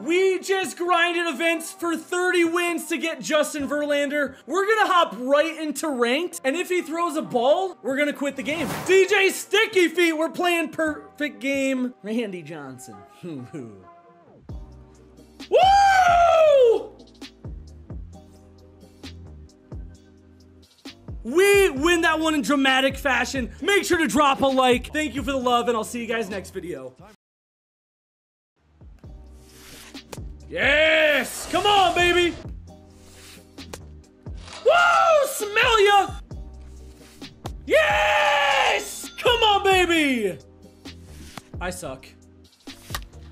We just grinded events for 30 wins to get Justin Verlander. We're gonna hop right into ranked, and if he throws a ball, we're gonna quit the game. DJ Sticky Feet, we're playing perfect game. Randy Johnson. Woo! We win that one in dramatic fashion. Make sure to drop a like. Thank you for the love, and I'll see you guys next video. Yes! Come on, baby! Woo! Smell ya! Yes! Come on, baby! I suck.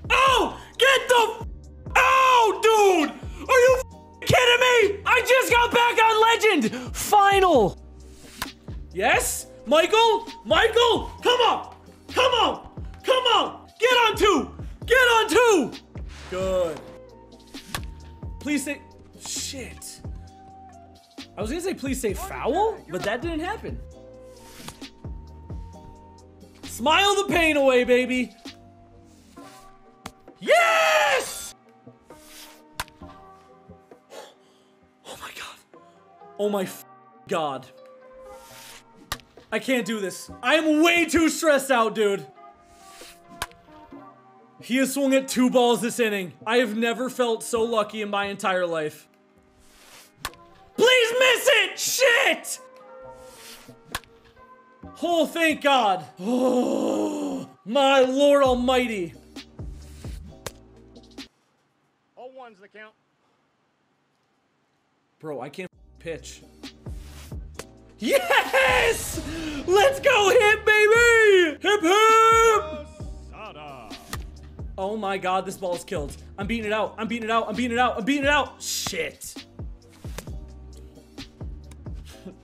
Oh! Get the... Oh, dude! Are you kidding me? I just got back on Legend! Final! Yes? Michael? Michael! Come on! Come on! Come on! Get on two! Get on two! Good. Please say... Shit. I was gonna say please say foul, but that didn't happen. Smile the pain away, baby. Yes! Oh my god. Oh my god. I can't do this. I am way too stressed out, dude. He has swung at 2 balls this inning. I have never felt so lucky in my entire life. Please miss it! Shit! Oh, thank God. Oh, my Lord Almighty. All one's the count. Bro, I can't pitch. Yes! Let's go hit, baby! Hip hip! Oh my god, this ball's killed. I'm beating it out. I'm beating it out. I'm beating it out. I'm beating it out. Shit.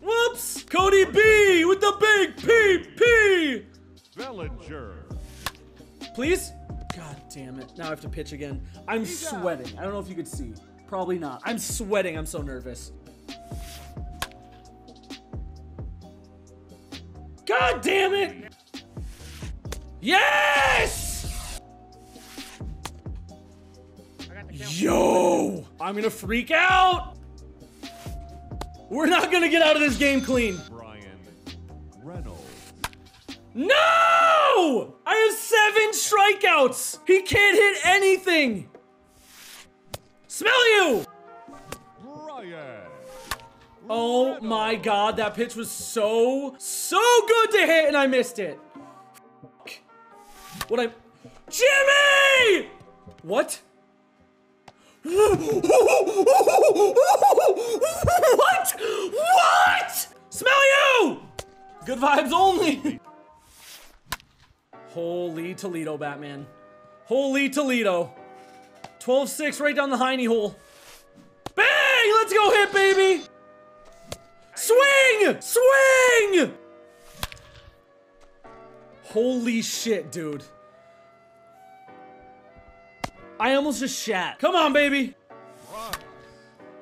Whoops. Cody B with the big PP. Bellinger. Please. God damn it. Now I have to pitch again. I'm sweating. I don't know if you could see. Probably not. I'm sweating. I'm so nervous. God damn it. Yes. Yo! I'm gonna freak out! We're not gonna get out of this game clean. Bryan Reynolds. No! I have 7 strikeouts! He can't hit anything! Smell you! Bryan. Oh my god, that pitch was so good to hit and I missed it. What I... Jimmy! What? What? What? Smell you! Good vibes only. Holy Toledo, Batman. Holy Toledo. 12-6 right down the hiney hole. Bang! Let's go hit, baby! Swing! Swing! Holy shit, dude. I almost just shat. Come on, baby.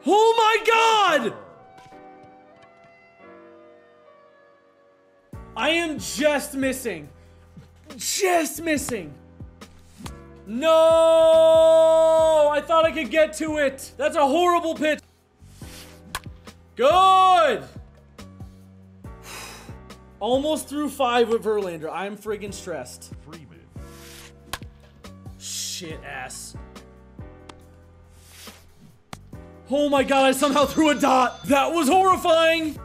Oh my god! I am just missing. Just missing. No! I thought I could get to it. That's a horrible pitch. Good! Almost threw 5 with Verlander. I'm friggin' stressed. Shit ass. Oh my god, I somehow threw a dot. That was horrifying.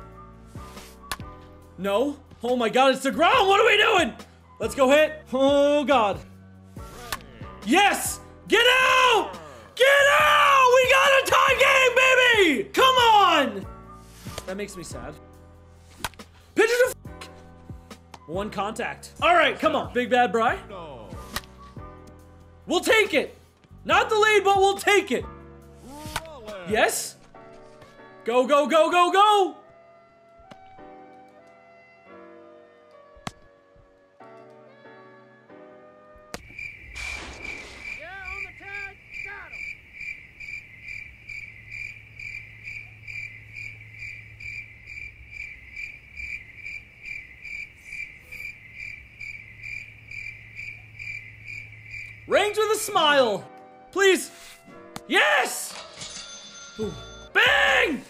No. Oh my god, it's the ground. What are we doing? Let's go hit. Oh god. Yes! Get out! Get out! We got a tie game, baby! Come on! That makes me sad. Pitch is a f***. 1 contact. Alright, come on. Big bad Bry. We'll take it. Not delayed, but we'll take it. Yes. Go, go, go, go, go. Yeah, on the tag. Got him. Range with a smile. Please. Yes! Ooh. Bang!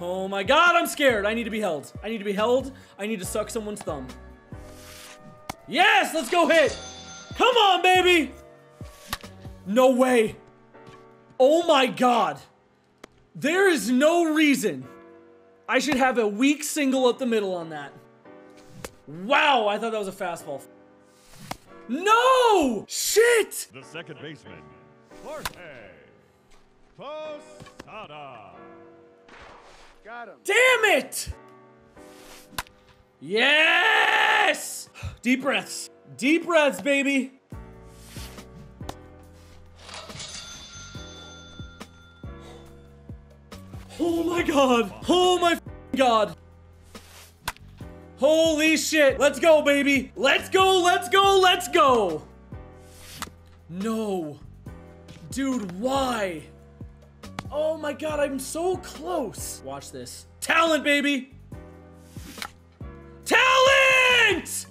Oh my god, I'm scared. I need to be held. I need to be held. I need to suck someone's thumb. Yes, let's go hit. Come on, baby. No way. Oh my god. There is no reason I should have a weak single up the middle on that. Wow, I thought that was a fastball. No! Shit! The second baseman, Jorge Posada. Got him. Damn it! Yes! Deep breaths. Deep breaths, baby. Oh my god. Oh my god. Holy shit. Let's go, baby. Let's go, let's go, let's go. No. Dude, why? Oh my god, I'm so close. Watch this. Talent, baby. Talent!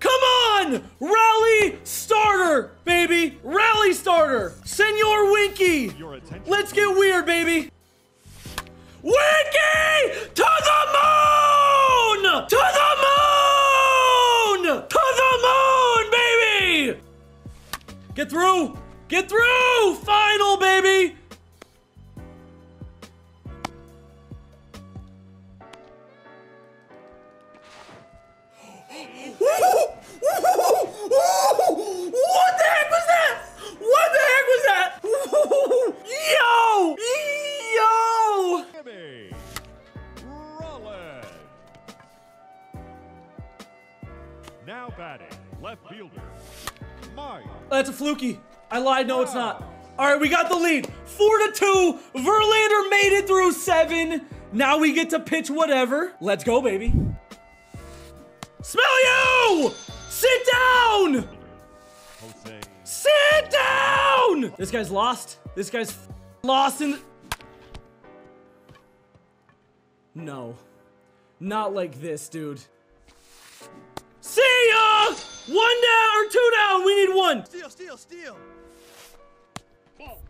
Come on! Rally starter, baby. Rally starter. Senor Winky. Let's get weird, baby. Winky! To the moon! To the moon! To the moon, baby! Get through! Get through! Final, baby! Now batting, left fielder, Mario. That's a fluky. I lied, no it's not. All right, we got the lead. 4-2, Verlander made it through 7. Now we get to pitch whatever. Let's go, baby. Smell you! Sit down! Jose. Sit down! This guy's lost. This guy's lost in the... No, not like this, dude. See ya! 1 down or 2 down, we need 1. Steal. Ball.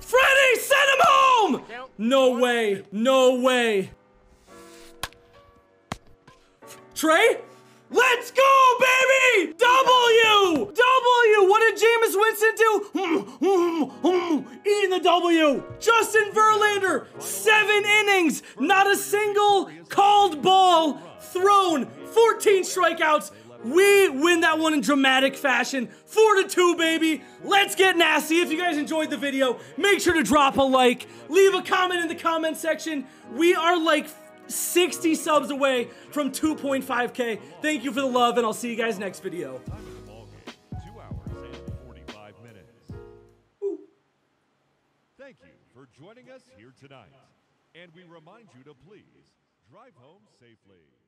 Freddie, send him home! Count. No one, way, two. No way. Trey? Let's go, baby! W! W! What did Jameis Winston do? Eating the W! Justin Verlander, 7 innings, not a single called ball thrown, 14 strikeouts. We win that one in dramatic fashion. 4-2, baby. Let's get nasty. If you guys enjoyed the video, make sure to drop a like. Leave a comment in the comment section. We are like 60 subs away from 2.5K. Thank you for the love, and I'll see you guys next video. Ooh. Thank you for joining us here tonight. And we remind you to please drive home safely.